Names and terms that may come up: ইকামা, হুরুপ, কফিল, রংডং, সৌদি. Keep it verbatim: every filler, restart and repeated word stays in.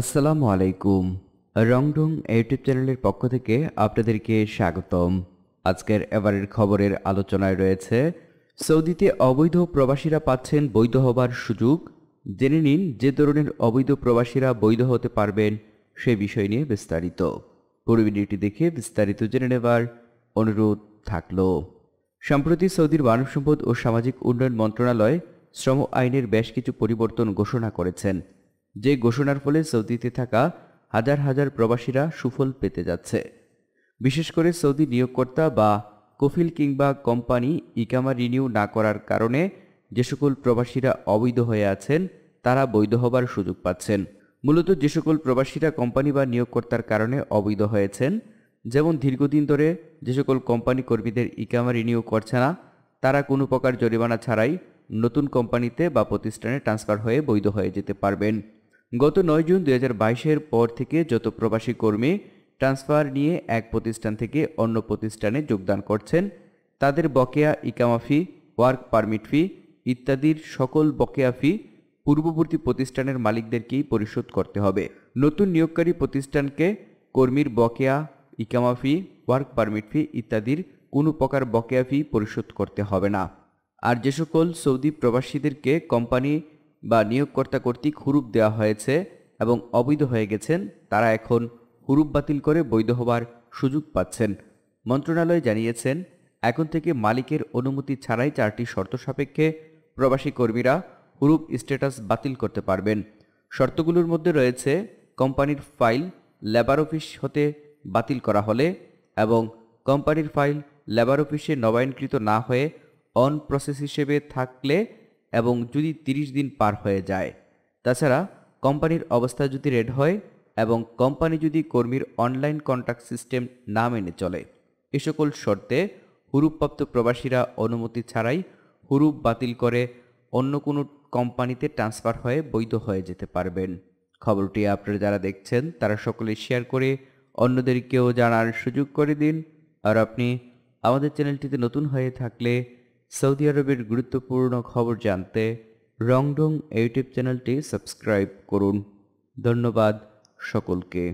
আসসালামু আলাইকুম, রংডং ইউটিউব চ্যানেলের পক্ষ থেকে আপনাদেরকে স্বাগতম। আজকের এবারের খবরের আলোচনায় রয়েছে, সৌদিতে অবৈধ প্রবাসীরা পাচ্ছেন বৈধ হবার সুযোগ। জেনে নিন যে ধরনের অবৈধ প্রবাসীরা বৈধ হতে পারবেন, সে বিষয় নিয়ে বিস্তারিত পুরো ভিডিওটি দেখে বিস্তারিত জেনে নেবার অনুরোধ থাকল। সম্প্রতি সৌদির মানব সম্পদ ও সামাজিক উন্নয়ন মন্ত্রণালয় শ্রম আইনের বেশ কিছু পরিবর্তন ঘোষণা করেছেন, যে ঘোষণার ফলে সৌদিতে থাকা হাজার হাজার প্রবাসীরা সুফল পেতে যাচ্ছে। বিশেষ করে সৌদি নিয়োগকর্তা বা কফিল কিংবা কোম্পানি ইকামা রিনিউ না করার কারণে যে সকল প্রবাসীরা অবৈধ হয়ে আছেন, তারা বৈধ হবার সুযোগ পাচ্ছেন। মূলত যে সকল প্রবাসীরা কোম্পানি বা নিয়োগকর্তার কারণে অবৈধ হয়েছেন, যেমন দীর্ঘদিন ধরে যে সকল কোম্পানি কর্মীদের ইকামা রিনিউ করছে না, তারা কোনো প্রকার জরিমানা ছাড়াই নতুন কোম্পানিতে বা প্রতিষ্ঠানে ট্রান্সফার হয়ে বৈধ হয়ে যেতে পারবেন। গত নয় জুন দুই হাজার বাইশের পর থেকে যত প্রবাসী কর্মী ট্রান্সফার নিয়ে এক প্রতিষ্ঠান থেকে অন্য প্রতিষ্ঠানে যোগদান করছেন, তাদের বকেয়া ইকামা ফি, ওয়ার্ক পারমিট ফি ইত্যাদির সকল বকেয়া ফি পূর্ববর্তী প্রতিষ্ঠানের মালিকদেরকেই পরিশোধ করতে হবে। নতুন নিয়োগকারী প্রতিষ্ঠানকে কর্মীর বকেয়া ইকামা ফি, ওয়ার্ক পারমিট ফি ইত্যাদির কোনো প্রকার বকেয়া ফি পরিশোধ করতে হবে না। আর যে সকল সৌদি প্রবাসীদেরকে কোম্পানি বা নিয়োগকর্তা কর্তৃক হুরুপ দেওয়া হয়েছে এবং অবৈধ হয়ে গেছেন, তারা এখন হুরুপ বাতিল করে বৈধ হবার সুযোগ পাচ্ছেন। মন্ত্রণালয় জানিয়েছেন, এখন থেকে মালিকের অনুমতি ছাড়াই চারটি শর্ত সাপেক্ষে প্রবাসী কর্মীরা হুরুপ স্ট্যাটাস বাতিল করতে পারবেন। শর্তগুলোর মধ্যে রয়েছে, কোম্পানির ফাইল লেবার অফিস হতে বাতিল করা হলে এবং কোম্পানির ফাইল লেবার অফিসে নবায়নকৃত না হয়ে অন প্রসেস হিসেবে থাকলে এবং যদি তিরিশ দিন পার হয়ে যায়। তাছাড়া কোম্পানির অবস্থা যদি রেড হয় এবং কোম্পানি যদি কর্মীর অনলাইন কন্ট্রাক্ট সিস্টেম না মেনে চলে। এ সকল শর্তে হুরুপপ্রাপ্ত প্রবাসীরা অনুমতি ছাড়াই হুরুপ বাতিল করে অন্য কোনো কোম্পানিতে ট্রান্সফার হয়ে বৈধ হয়ে যেতে পারবেন। খবরটি আপনারা যারা দেখছেন, তারা সকলে শেয়ার করে অন্যদেরকেও জানার সুযোগ করে দিন। আর আপনি আমাদের চ্যানেলটিতে নতুন হয়ে থাকলে সৌদি আরবের গুরুত্বপূর্ণ খবর জানতে রংডং ইউটিউব চ্যানেলটি সাবস্ক্রাইব করুন। ধন্যবাদ সকলকে।